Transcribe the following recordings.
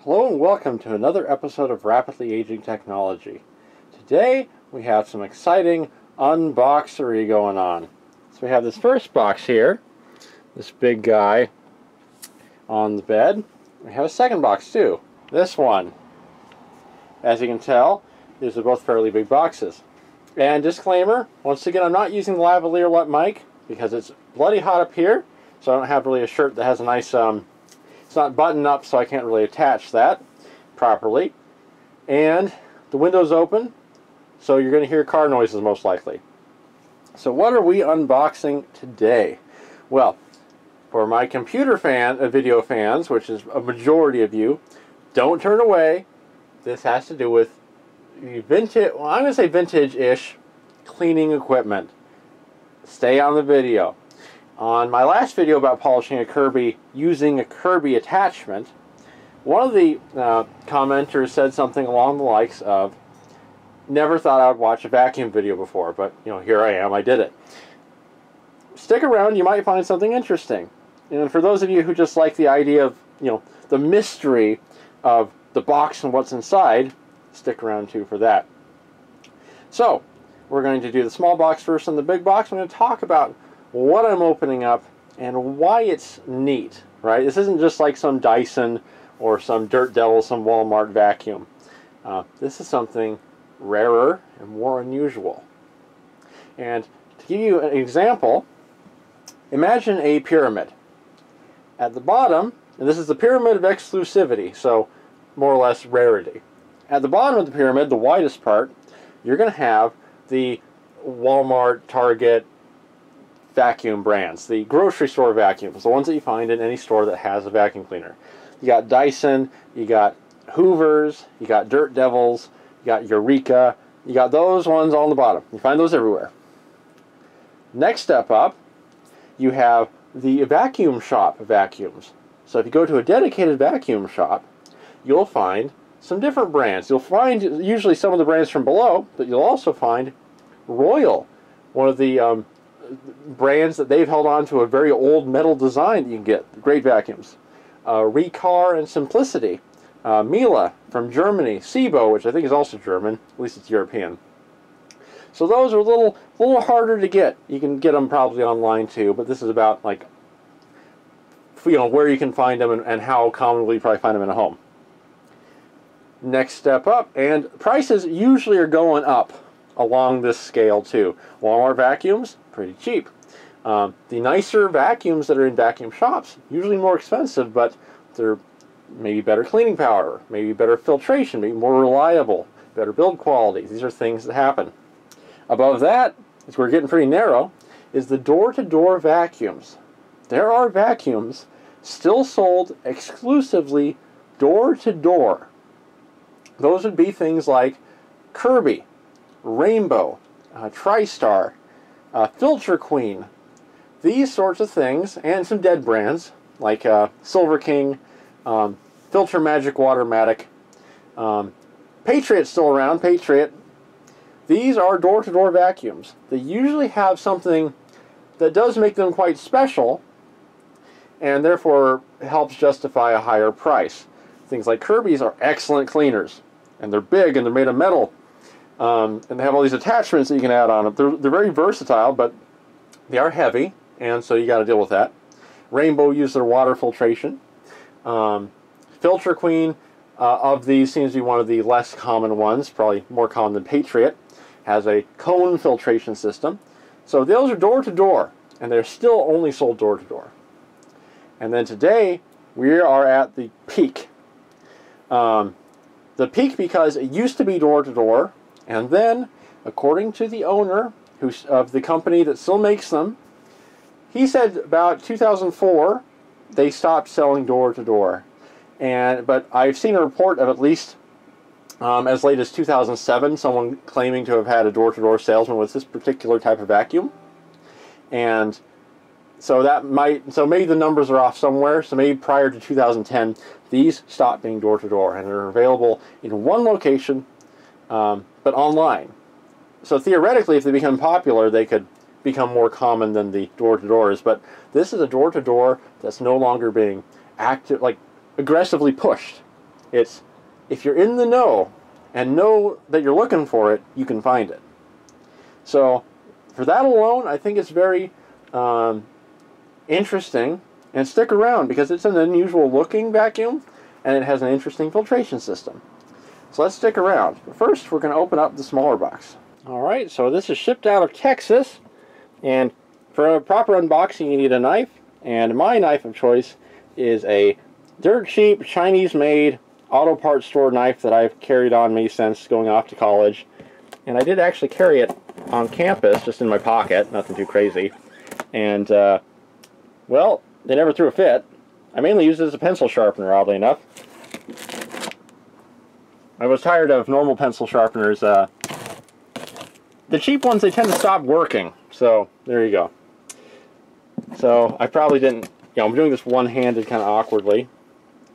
Hello and welcome to another episode of Rapidly Aging Technology. Today we have some exciting unboxery going on. So we have this first box here, this big guy on the bed. We have a second box too, this one. As you can tell, these are both fairly big boxes. And disclaimer, once again, I'm not using the lavalier wet mic because it's bloody hot up here, so I don't have really a shirt that has a nice, it's not buttoned up, so I can't really attach that properly. And the window's open, so you're going to hear car noises most likely. So what are we unboxing today? Well, for my computer video fans, which is a majority of you, don't turn away. This has to do with the vintage, well, I'm going to say vintage-ish cleaning equipment. Stay on the video. On my last video about polishing a Kirby using a Kirby attachment, one of the commenters said something along the likes of, never thought I would watch a vacuum video before, but you know, here I am, I did it. Stick around, you might find something interesting. And for those of you who just like the idea of, you know, the mystery of the box and what's inside, stick around too for that. So, we're going to do the small box first and the big box. I'm going to talk about what I'm opening up and why it's neat, right? This isn't just like some Dyson or some Dirt Devil, some Walmart vacuum. This is something rarer and more unusual. And to give you an example, imagine a pyramid. At the bottom, and this is the pyramid of exclusivity, so more or less rarity. At the bottom of the pyramid, the widest part, you're going to have the Walmart, Target vacuum brands, the grocery store vacuums, the ones that you find in any store that has a vacuum cleaner. You got Dyson, you got Hoovers, you got Dirt Devils, you got Eureka, you got those ones on the bottom. You find those everywhere. Next step up, you have the vacuum shop vacuums. So if you go to a dedicated vacuum shop, you'll find some different brands. You'll find usually some of the brands from below, but you'll also find Royal, one of the brands that they've held on to, a very old metal design that you can get, great vacuums. Recar and Simplicity, Miele from Germany, Sebo, which I think is also German, at least it's European. So those are a little harder to get. You can get them probably online too, but this is about, like, you know, where you can find them and how commonly you probably find them in a home. Next step up, and prices usually are going up along this scale too. Walmart vacuums, pretty cheap. The nicer vacuums that are in vacuum shops, usually more expensive, but they're maybe better cleaning power, maybe better filtration, maybe more reliable, better build quality. These are things that happen. Above that, as we're getting pretty narrow, is the door-to-door vacuums. There are vacuums still sold exclusively door-to-door. Those would be things like Kirby, Rainbow, TriStar, Filter Queen, these sorts of things, and some dead brands like Silver King, Filter Magic Watermatic, Patriot's still around, Patriot. These are door-to-door vacuums. They usually have something that does make them quite special and therefore helps justify a higher price. Things like Kirby's are excellent cleaners, and they're big and they're made of metal. And they have all these attachments that you can add on them. They're very versatile, but they are heavy, and so you got to deal with that. Rainbow uses their water filtration. Filter Queen, of these, seems to be one of the less common ones, probably more common than Patriot, has a cone filtration system. So those are door-to-door, and they're still only sold door-to-door. And then today, we are at the peak. The peak because it used to be door-to-door, and then, according to the owner of the company that still makes them, he said about 2004 they stopped selling door-to-door. But I've seen a report of at least as late as 2007, someone claiming to have had a door-to-door salesman with this particular type of vacuum. And so that might, so maybe the numbers are off somewhere, so maybe prior to 2010 these stopped being door-to-door and are available in one location. but online. So theoretically, if they become popular, they could become more common than the door-to-doors, but this is a door-to-door that's no longer being active, like aggressively pushed. It's, if you're in the know and know that you're looking for it, you can find it. So for that alone, I think it's very interesting, and stick around because it's an unusual looking vacuum and it has an interesting filtration system. So let's stick around. But first, we're going to open up the smaller box. Alright, so this is shipped out of Texas, and for a proper unboxing you need a knife, and my knife of choice is a dirt cheap Chinese made auto parts store knife that I've carried on me since going off to college, and I did actually carry it on campus just in my pocket, nothing too crazy, and well, they never threw a fit. I mainly used it as a pencil sharpener, oddly enough. I was tired of normal pencil sharpeners. The cheap ones, they tend to stop working, so there you go. So I probably didn't, you know, I'm doing this one-handed kind of awkwardly.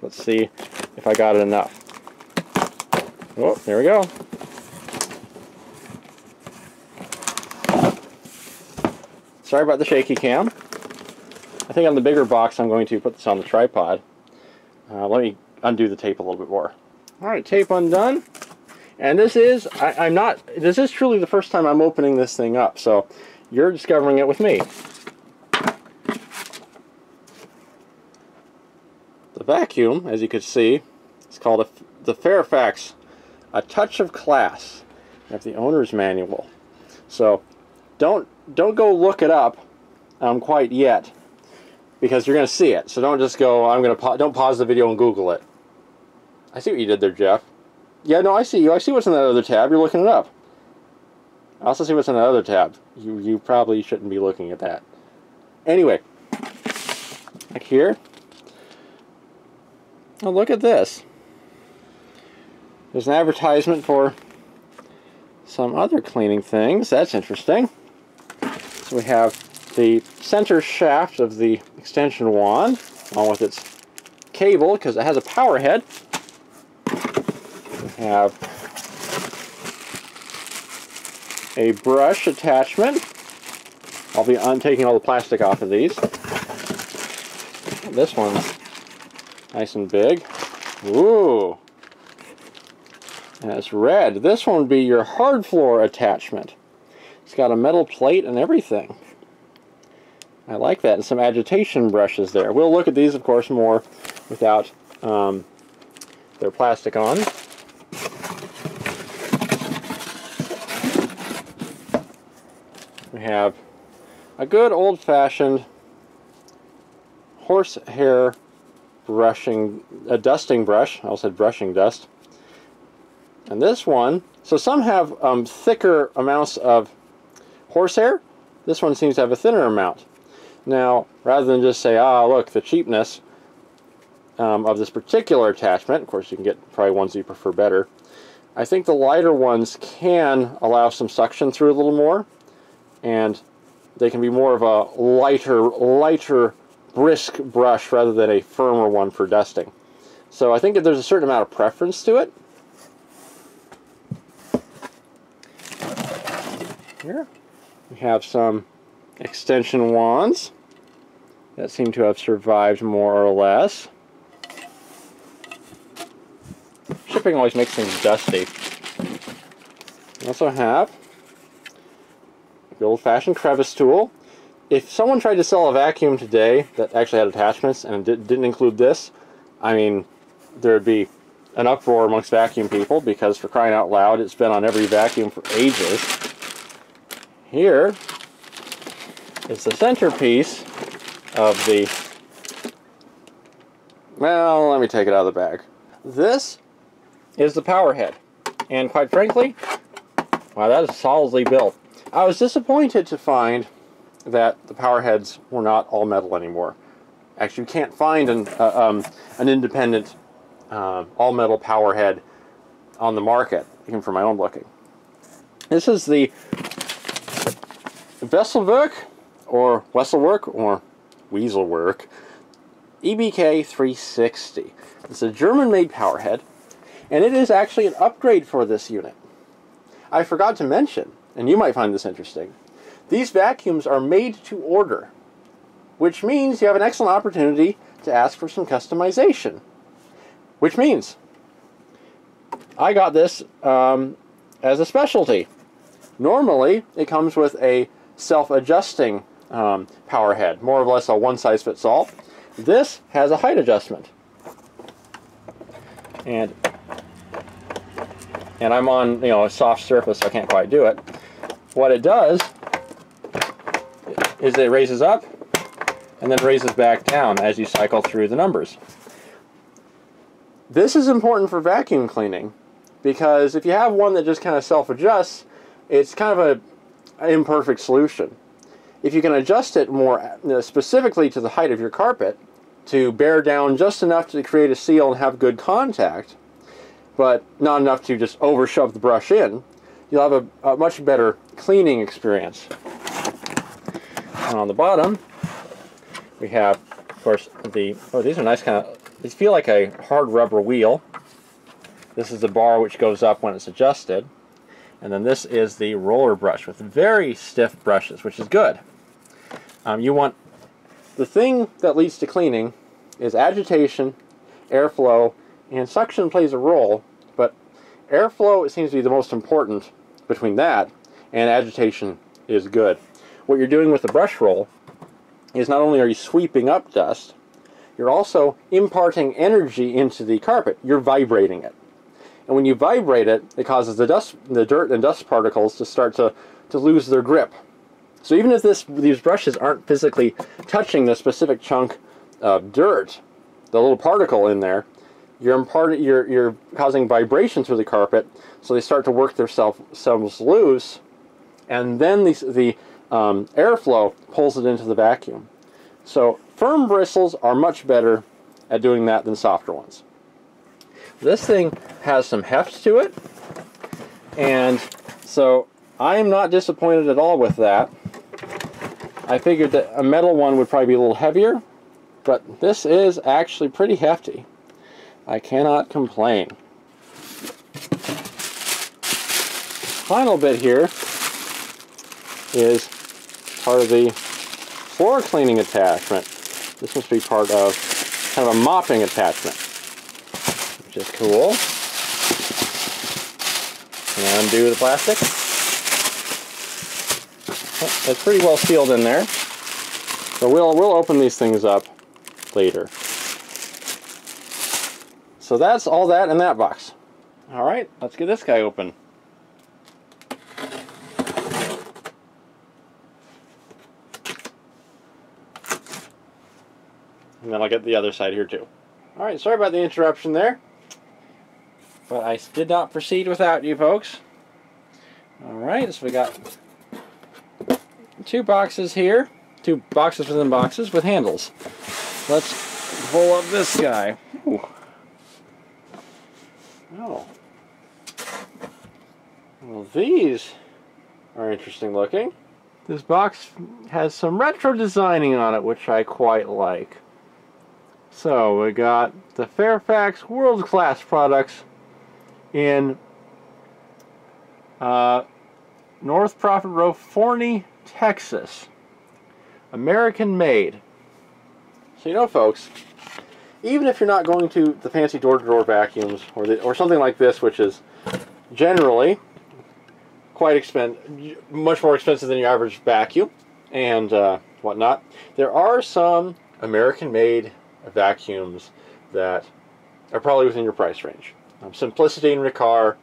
Let's see if I got it enough. Oh, there we go. Sorry about the shaky cam. I think on the bigger box I'm going to put this on the tripod. Let me undo the tape a little bit more. Alright, tape undone. And this is, this is truly the first time I'm opening this thing up, so you're discovering it with me. The vacuum, as you can see, it's called the Fairfax, a touch of class. I have the owner's manual. So don't go look it up quite yet, because you're going to see it. So don't just go, don't pause the video and Google it. I see what you did there, Jeff. Yeah, no, I see you. I see what's in that other tab. You're looking it up. I also see what's in that other tab. You probably shouldn't be looking at that. Anyway, back here. Oh, look at this. There's an advertisement for some other cleaning things. That's interesting. So we have the center shaft of the extension wand, along with its cable, because it has a power head. Have a brush attachment. I'll be untaking all the plastic off of these. This one's nice and big. Ooh. And it's red. This one would be your hard floor attachment. It's got a metal plate and everything. I like that. And some agitation brushes there. We'll look at these, of course, more without their plastic on. We have a good old-fashioned horsehair brushing, a dusting brush. I also had brushing dust. And this one, so some have thicker amounts of horsehair. This one seems to have a thinner amount. Now, rather than just say, ah, look, the cheapness of this particular attachment, of course you can get probably ones that you prefer better. I think the lighter ones can allow some suction through a little more, and they can be more of a lighter, brisk brush rather than a firmer one for dusting. So I think that there's a certain amount of preference to it. Here we have some extension wands that seem to have survived more or less. Shipping always makes things dusty. We also have the old-fashioned crevice tool. If someone tried to sell a vacuum today that actually had attachments and didn't include this, I mean, there would be an uproar amongst vacuum people, because for crying out loud, it's been on every vacuum for ages. Here is the centerpiece of the... Well, let me take it out of the bag. This is the power head, and quite frankly, wow, that is solidly built. I was disappointed to find that the power heads were not all metal anymore. Actually, you can't find an independent all metal power head on the market, even for my own looking. This is the Wessel-Werk or Wessel-Werk EBK 360. It's a German-made power head, and it is actually an upgrade for this unit. I forgot to mention, and you might find this interesting, these vacuums are made to order, which means you have an excellent opportunity to ask for some customization. Which means I got this as a specialty. Normally, it comes with a self-adjusting power head, more or less a one-size-fits-all. This has a height adjustment. And I'm on, you know, a soft surface, so I can't quite do it. What it does is it raises up and then raises back down as you cycle through the numbers. This is important for vacuum cleaning, because if you have one that just kind of self-adjusts, it's kind of an imperfect solution. If you can adjust it more specifically to the height of your carpet to bear down just enough to create a seal and have good contact, but not enough to just overshove the brush in, you'll have a much better cleaning experience. And on the bottom, we have, of course, these are nice kind of, these feel like a hard rubber wheel. This is the bar which goes up when it's adjusted. And then this is the roller brush with very stiff brushes, which is good. You want, the thing that leads to cleaning is agitation, airflow, and suction plays a role, but airflow seems to be the most important between that, and agitation is good. What you're doing with the brush roll is not only are you sweeping up dust, you're also imparting energy into the carpet. You're vibrating it. And when you vibrate it, it causes the dirt and dust particles to start to lose their grip. So even if these brushes aren't physically touching the specific chunk of dirt, the little particle in there, you're causing vibration through the carpet, so they start to work themselves loose, and then the airflow pulls it into the vacuum. So firm bristles are much better at doing that than softer ones. This thing has some heft to it, and so I am not disappointed at all with that. I figured that a metal one would probably be a little heavier, but this is actually pretty hefty. I cannot complain. Final bit here is part of the floor cleaning attachment. This must be part of kind of a mopping attachment, which is cool. And undo the plastic. Oh, it's pretty well sealed in there. So we'll open these things up later. So that's all that in that box. All right, let's get this guy open. And then I'll get the other side here too. All right, sorry about the interruption there, but I did not proceed without you folks. All right, so we got two boxes here, two boxes within boxes with handles. Let's pull up this guy. Ooh. Oh. Well, these are interesting looking. This box has some retro designing on it, which I quite like. So we got the Fairfax world-class products in North Profit Row, Forney, Texas. American made. So you know, folks, even if you're not going to the fancy door-to-door vacuums or something like this, which is generally quite much more expensive than your average vacuum and whatnot, there are some American-made vacuums that are probably within your price range. Simplicity and Recar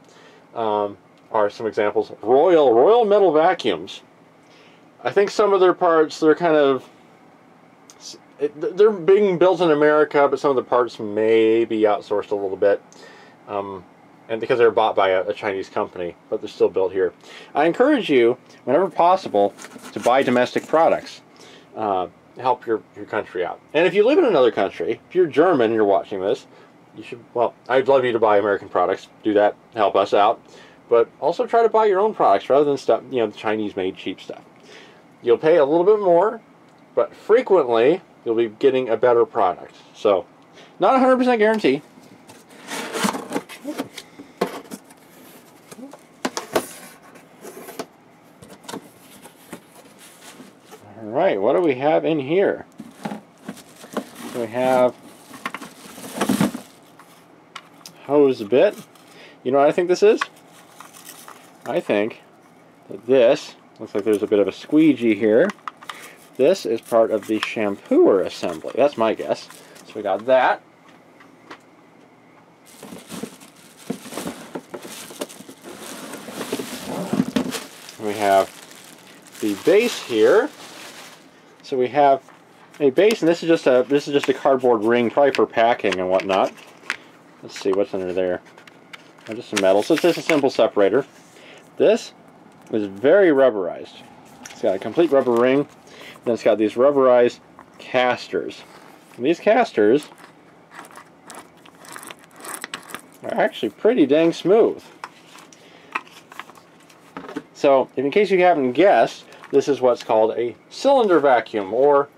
are some examples. Royal metal vacuums. I think some of their parts, they're kind of they're being built in America, but some of the parts may be outsourced a little bit, and because they're bought by a Chinese company, but they're still built here. I encourage you, whenever possible, to buy domestic products. Help your country out. And if you live in another country, if you're German and you're watching this, you should, well, I'd love you to buy American products. Do that, help us out. But also try to buy your own products rather than stuff, you know, Chinese-made cheap stuff. You'll pay a little bit more, but frequently you'll be getting a better product. So, not 100% guarantee. Alright, what do we have in here? So we have hose bit. You know what I think this is? I think that this, looks like there's a bit of a squeegee here. This is part of the shampooer assembly. That's my guess. So we got that. We have the base here. So we have a base, and this is just a cardboard ring, probably for packing and whatnot. Let's see what's under there. Oh, just some metal. So it's just a simple separator. This is very rubberized. It's got a complete rubber ring. Then it's got these rubberized casters. And these casters are actually pretty dang smooth. So, in case you haven't guessed, this is what's called a cylinder vacuum or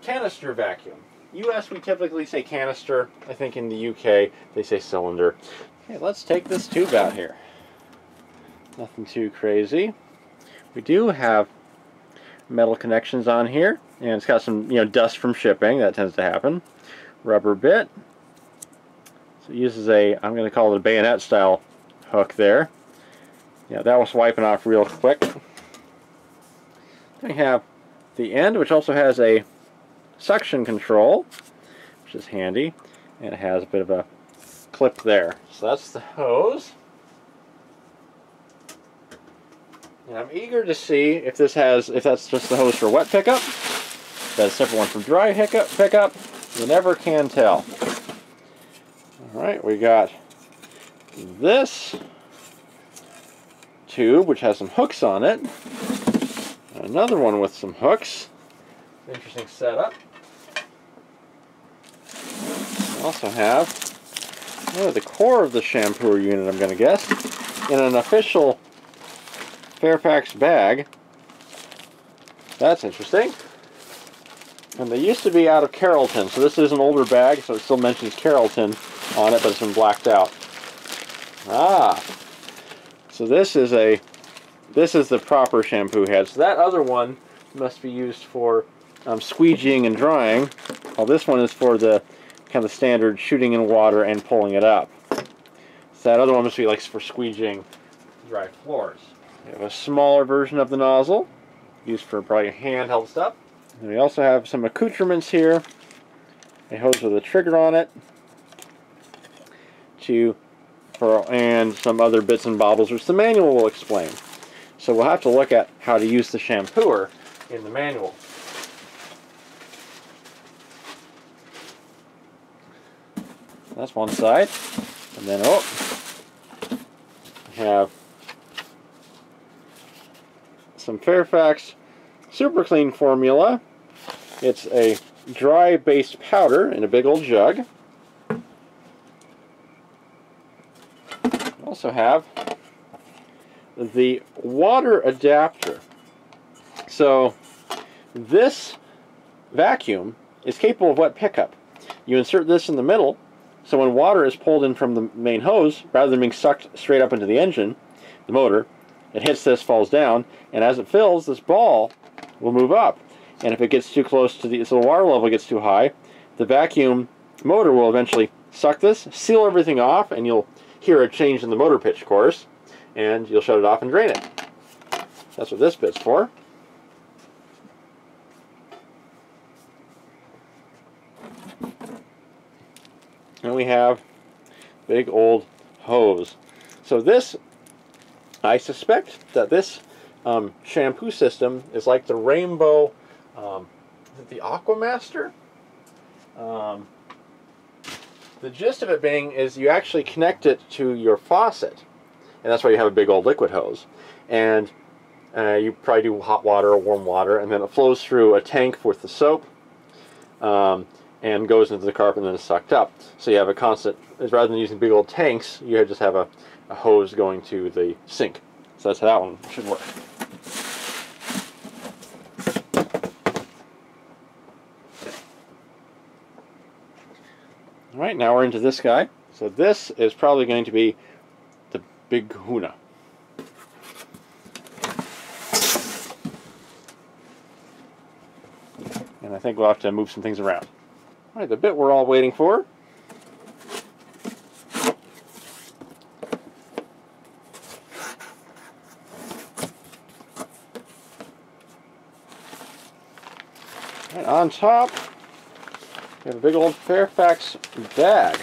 canister vacuum. US, we typically say canister. I think in the UK, they say cylinder. Okay, let's take this tube out here. Nothing too crazy. We do have metal connections on here, and it's got some, you know, dust from shipping. That tends to happen. Rubber bit. So it uses a, I'm going to call it a bayonet style hook there. Yeah, that was wiping off real quick. Then we have the end, which also has a suction control, which is handy, and it has a bit of a clip there. So that's the hose. And I'm eager to see if this has, if that's just the hose for wet pickup, that's a separate one from dry pickup. You never can tell. All right, we got this tube, which has some hooks on it. Another one with some hooks. Interesting setup. We also have the core of the shampooer unit, I'm going to guess, in an official Fairfax bag. That's interesting. And they used to be out of Carrollton, so this is an older bag, so it still mentions Carrollton on it, but it's been blacked out. Ah. So this is the proper shampoo head. So that other one must be used for squeegeeing and drying, while this one is for the kind of standard shooting in water and pulling it up. So that other one must be like for squeegeeing dry floors. We have a smaller version of the nozzle, used for probably handheld stuff. And we also have some accoutrements here, a hose with a trigger on it, and some other bits and bobbles, which the manual will explain. So we'll have to look at how to use the shampooer in the manual. That's one side. And then, oh, we have some Fairfax Super Clean formula. It's a dry-based powder in a big old jug. Also have the water adapter. So this vacuum is capable of wet pickup. You insert this in the middle, so when water is pulled in from the main hose, rather than being sucked straight up into the engine, the motor, it hits this, falls down, and as it fills, this ball will move up. And if it gets too close to the, so the water level gets too high, the vacuum motor will eventually suck this, seal everything off, and you'll hear a change in the motor pitch, of course, and you'll shut it off and drain it. That's what this bit's for. And we have big old hose. So this, I suspect that this shampoo system is like the Rainbow, is it the Aquamaster? The gist of it being is you actually connect it to your faucet, and that's why you have a big old liquid hose. And you probably do hot water or warm water, and then it flows through a tank with the soap and goes into the carpet and then is sucked up. So you have a constant, rather than using big old tanks, you just have a hose going to the sink. So that's how that one should work. Alright, now we're into this guy. So this is probably going to be the big kahuna. and I think we'll have to move some things around. All right, the bit we're all waiting for. And on top, we have a big old Fairfax bag.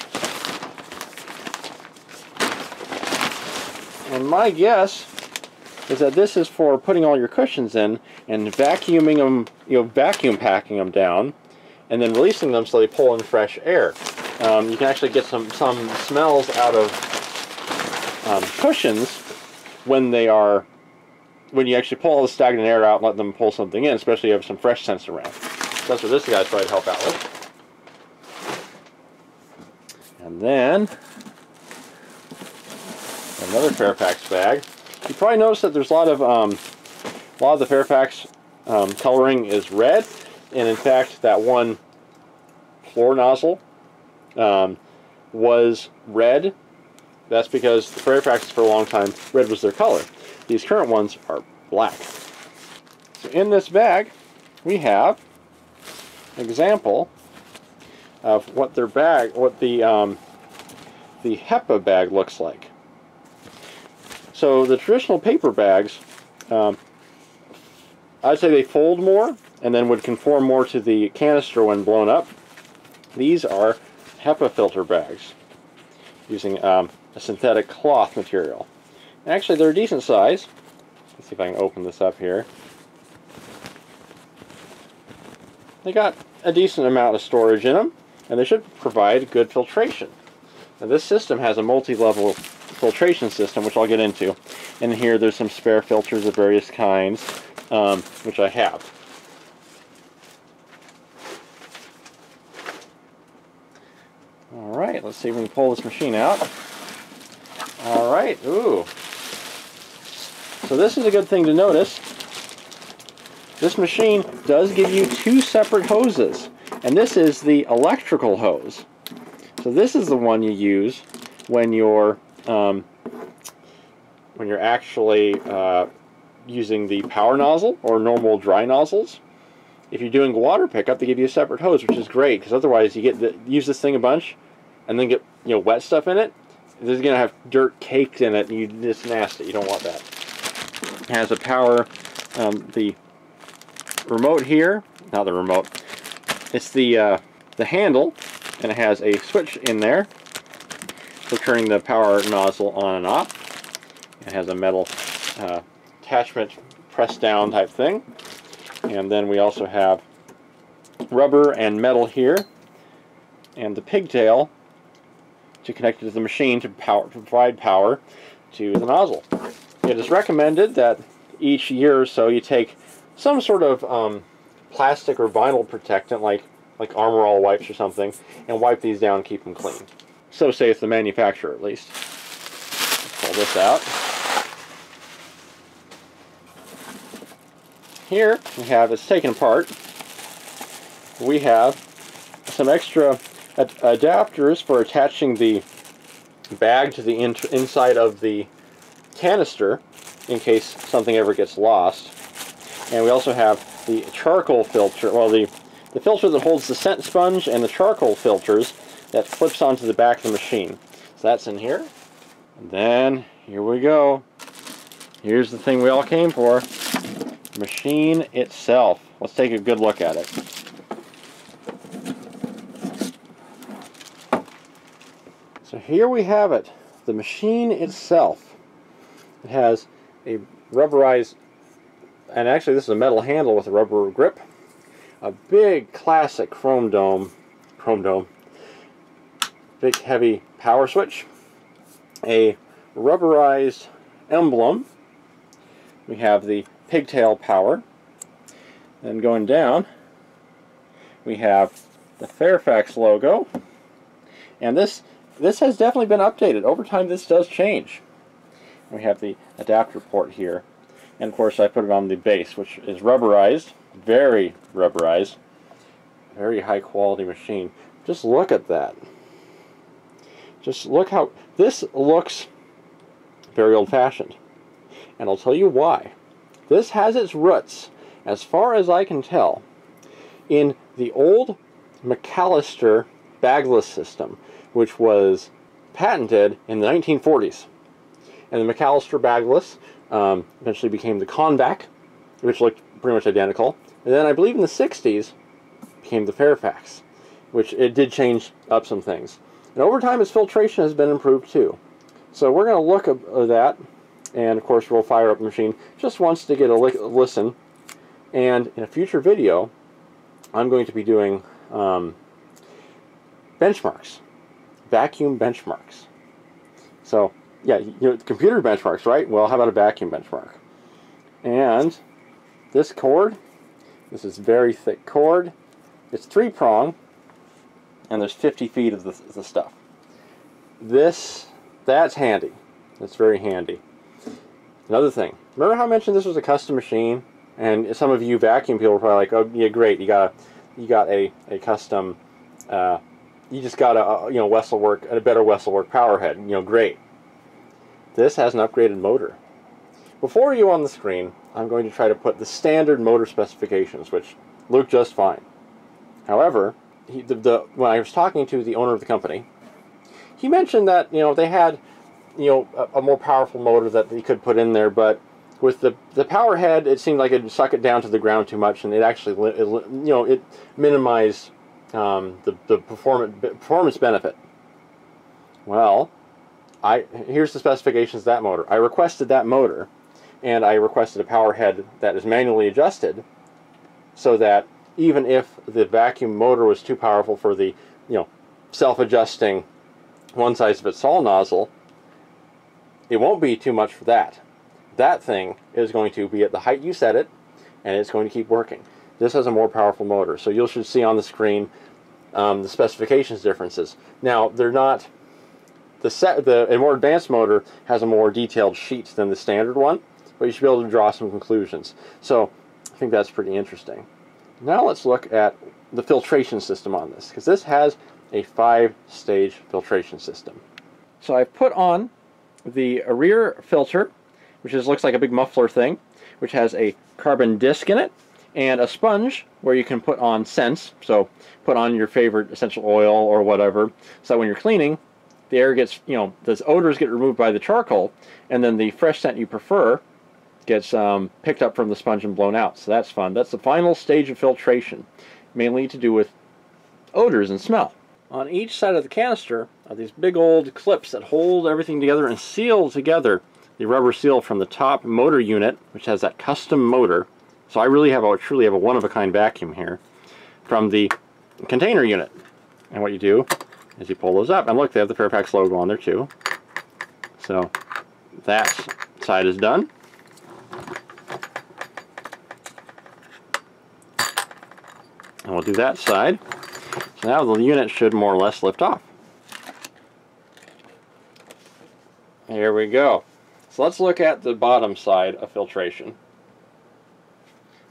And my guess is that this is for putting all your cushions in and vacuuming them, you know, vacuum packing them down and then releasing them so they pull in fresh air. You can actually get some smells out of cushions when you actually pull all the stagnant air out and let them pull something in, especially if you have some fresh scents around. So that's what this guy's trying to help out with. And then another Fairfax bag. You probably noticed that there's a lot of the Fairfax coloring is red, and in fact that one floor nozzle was red. That's because the Fairfaxes for a long time, red was their color. These current ones are black. So in this bag we have an example of what their bag, what the HEPA bag looks like. So the traditional paper bags, I'd say they fold more and then would conform more to the canister when blown up. These are HEPA filter bags using a synthetic cloth material. And actually, they're a decent size. Let's see if I can open this up here. They got a decent amount of storage in them, and they should provide good filtration. Now, this system has a multi-level filtration system, which I'll get into, and here there's some spare filters of various kinds, which I have. Alright, let's see if we can pull this machine out. Alright, ooh. So this is a good thing to notice. This machine does give you two separate hoses, and this is the electrical hose. So this is the one you use when you're actually using the power nozzle or normal dry nozzles. If you're doing water pickup, they give you a separate hose, which is great, because otherwise you get use this thing a bunch and then get, you know, wet stuff in it. This is going to have dirt caked in it, and it's nasty. You don't want that. It has a power, the remote here, not the remote, it's the handle, and it has a switch in there for turning the power nozzle on and off. It has a metal attachment, press down type thing. And then we also have rubber and metal here, and the pigtail to connect it to the machine to provide power to the nozzle. It is recommended that each year or so you take some sort of plastic or vinyl protectant, like Armor All wipes or something, and wipe these down and keep them clean. So saith the manufacturer, at least. Pull this out. Here we have, it's taken apart, we have some extra adapters for attaching the bag to the inside of the canister in case something ever gets lost. And we also have the charcoal filter, well, the filter that holds the scent sponge and the charcoal filters that flips onto the back of the machine. So that's in here. And then, here we go. Here's the thing we all came for. Machine itself. Let's take a good look at it. So here we have it. The machine itself. It has a rubberized, and actually this is a metal handle with a rubber grip. A big classic chrome dome. Big heavy power switch. A rubberized emblem. We have the pigtail power. Then going down, we have the Fairfax logo. And this has definitely been updated. Over time this does change. We have the adapter port here. And of course I put it on the base, which is rubberized. Very rubberized. Very high quality machine. Just look at that. Just look how this looks. Very old-fashioned, and I'll tell you why. This has its roots, as far as I can tell, in the old MacAllister bagless system, which was patented in the 1940s. And the MacAllister bagless eventually became the Convac, which looked pretty much identical. And then I believe in the 60s became the Fairfax, which it did change up some things. And over time, its filtration has been improved too. So we're going to look at that, and of course we'll fire up the machine just once to get a listen. And in a future video, I'm going to be doing benchmarks, vacuum benchmarks. So yeah, you know, computer benchmarks, right? Well, how about a vacuum benchmark? And this cord, this is very thick cord. It's 3-prong, and there's 50 feet of the stuff. That's handy. That's very handy. Another thing, remember how I mentioned this was a custom machine? And some of you vacuum people were probably like, oh yeah, great, you got a custom, you just got a, you know, Wessel-Werk, a better Wessel-Werk power head, you know, great. This has an upgraded motor. Before you on the screen, I'm going to try to put the standard motor specifications, which look just fine. However, when I was talking to the owner of the company, he mentioned that, you know, they had, you know, a more powerful motor that they could put in there, but with the power head, it seemed like it'd suck it down to the ground too much, and it actually, you know, it minimized the performance benefit. Well, here's the specifications of that motor. I requested that motor, and I requested a power head that is manually adjusted, so that even if the vacuum motor was too powerful for the, you know, self-adjusting one size fits all nozzle, it won't be too much for that. That thing is going to be at the height you set it, and it's going to keep working. This has a more powerful motor, so you should see on the screen the specifications differences. Now, they're not a more advanced motor has a more detailed sheet than the standard one, but you should be able to draw some conclusions. So I think that's pretty interesting. Now let's look at the filtration system on this, because this has a 5-stage filtration system. So I've put on the rear filter, which looks like a big muffler thing, which has a carbon disc in it, and a sponge where you can put on scents, so put on your favorite essential oil or whatever, so that when you're cleaning, the air gets, you know, those odors get removed by the charcoal, and then the fresh scent you prefer gets picked up from the sponge and blown out, so that's fun. That's the final stage of filtration, mainly to do with odors and smell. On each side of the canister are these big old clips that hold everything together and seal together the rubber seal from the top motor unit, which has that custom motor. So I really have truly have a one-of-a-kind vacuum here from the container unit. And what you do is you pull those up, and look, they have the Fairfax logo on there too. So that side is done. And we'll do that side. So now the unit should more or less lift off. Here we go. So let's look at the bottom side of filtration.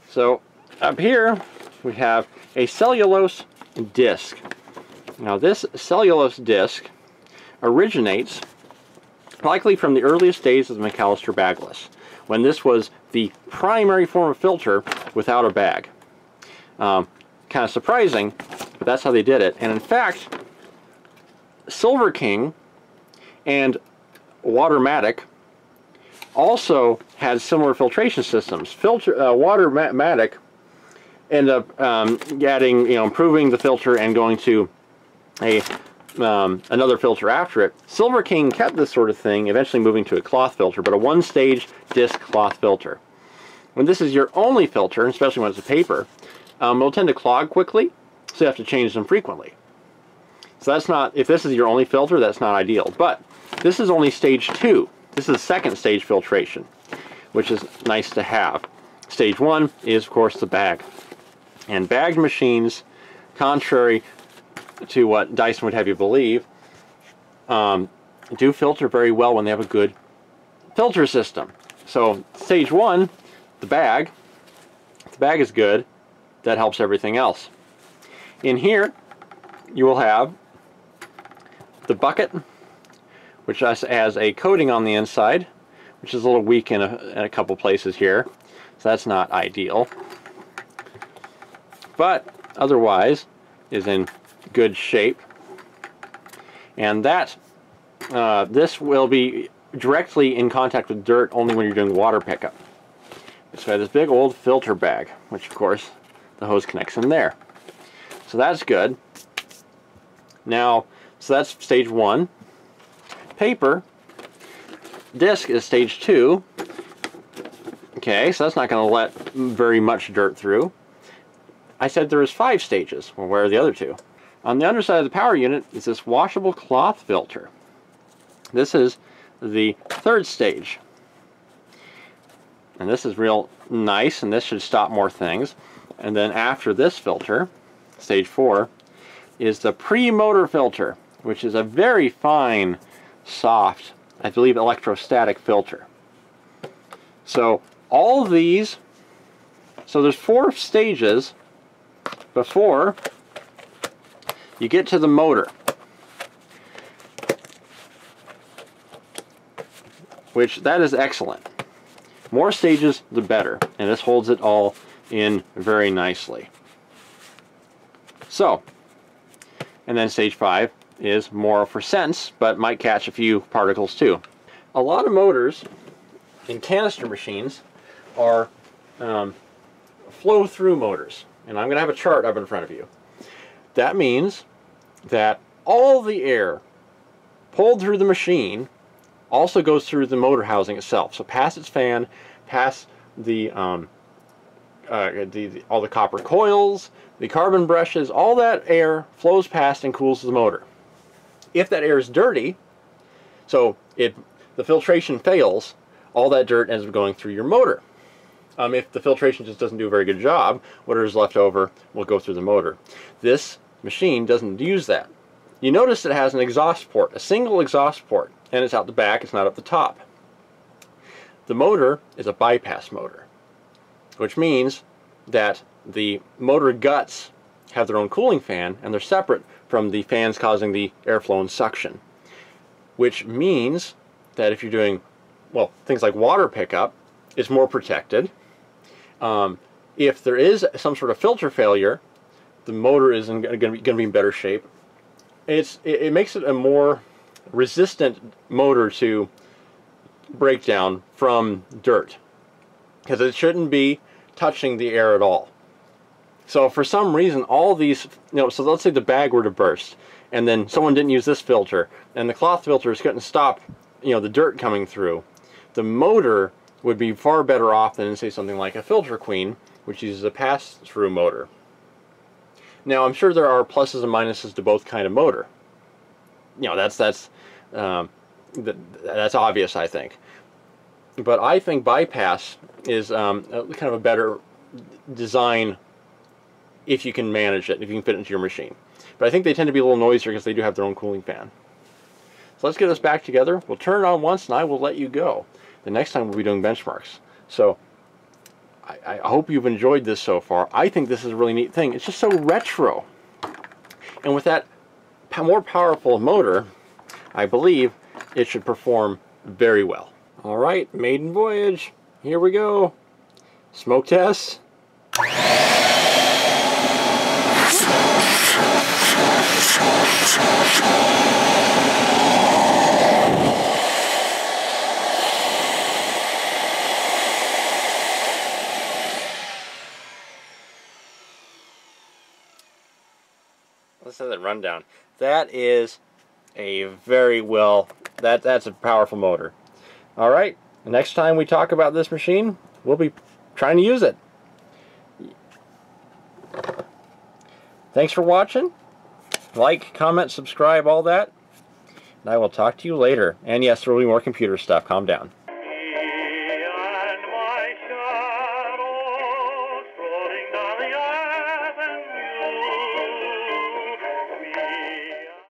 So up here we have a cellulose disc. Now this cellulose disc originates likely from the earliest days of the MacAllister bagless, when this was the primary form of filter without a bag. Kind of surprising, but that's how they did it. And in fact, Silver King and Watermatic also had similar filtration systems. Watermatic ended up adding, you know, improving the filter and going to a another filter after it. Silver King kept this sort of thing, eventually moving to a cloth filter, but a 1-stage disc cloth filter. When this is your only filter, especially when it's a paper, it'll tend to clog quickly, so you have to change them frequently. So that's not, if this is your only filter, that's not ideal. But this is only stage 2. This is 2nd stage filtration, which is nice to have. Stage 1 is, of course, the bag. And bagged machines, contrary to what Dyson would have you believe, do filter very well when they have a good filter system. So stage 1, the bag. If the bag is good, that helps everything else. In here, you will have the bucket, which has a coating on the inside, which is a little weak in a couple places here, so that's not ideal. But otherwise is in good shape. And that, this will be directly in contact with dirt only when you're doing water pickup. So I have this big old filter bag, which of course the hose connects in there. So that's good. Now, so that's stage one. Paper disc is stage two. Okay, so that's not going to let very much dirt through. I said there was 5 stages. Well, where are the other 2? On the underside of the power unit is this washable cloth filter. This is the 3rd stage. And this is real nice, and this should stop more things. And then after this filter, stage 4, is the pre-motor filter, which is a very fine, soft, I believe electrostatic filter. So all of these, so there's 4 stages before you get to the motor, which that is excellent. More stages, the better, and this holds it all in very nicely. So, and then stage 5 is more for sense, but might catch a few particles too. A lot of motors in canister machines are flow-through motors, and I'm going to have a chart up in front of you. That means that all the air pulled through the machine also goes through the motor housing itself, so past its fan, past all the copper coils, the carbon brushes, all that air flows past and cools the motor. If that air is dirty, so if the filtration fails, all that dirt ends up going through your motor. If the filtration just doesn't do a very good job, whatever is left over will go through the motor. This machine doesn't use that. You notice it has an exhaust port, a single exhaust port, and it's out the back, it's not up the top. The motor is a bypass motor, which means that the motor guts have their own cooling fan, and they're separate from the fans causing the airflow and suction. Which means that if you're doing, well, things like water pickup, it's more protected. If there is some sort of filter failure, the motor is going to be in better shape. It makes it a more resistant motor to breakdown from dirt, because it shouldn't be touching the air at all. So for some reason, all these, you know, so let's say the bag were to burst, and then someone didn't use this filter, and the cloth filters couldn't stop, you know, the dirt coming through. The motor would be far better off than, say, something like a Filter Queen, which uses a pass-through motor. Now, I'm sure there are pluses and minuses to both kind of motor. You know, that's obvious, I think. But I think bypass is kind of a better design if you can manage it, if you can fit it into your machine. But I think they tend to be a little noisier because they do have their own cooling fan. So let's get this back together. We'll turn it on once and I will let you go. The next time we'll be doing benchmarks. So I hope you've enjoyed this so far. I think this is a really neat thing. It's just so retro. And with that more powerful motor, I believe it should perform very well. All right, maiden voyage. Here we go. Smoke test. Let's have that rundown. That is a very well, that's a powerful motor. All right, the next time we talk about this machine, we'll be trying to use it. Thanks for watching. Like, comment, subscribe, all that. And I will talk to you later. And yes, there will be more computer stuff. Calm down.